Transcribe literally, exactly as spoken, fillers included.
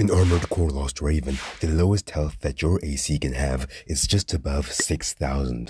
In Armored Core Last Raven, the lowest health that your A C can have is just above six thousand.